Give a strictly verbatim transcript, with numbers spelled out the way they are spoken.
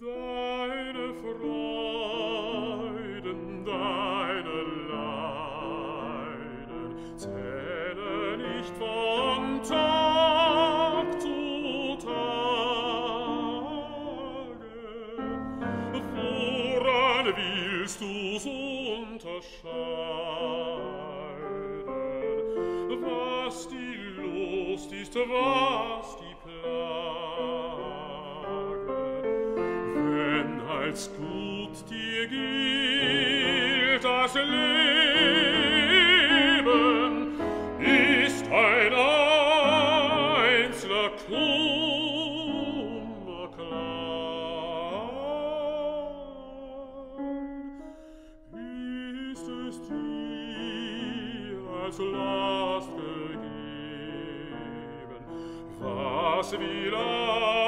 Deine Freuden, deine Leiden zählen nicht von Tag zu Tage. Woran willst du's unterscheiden? Was die Lust ist, was die als gut dir gilt das Leben, ist ein einzelner Kummer klein. Ist es dir als Last gegeben, was will er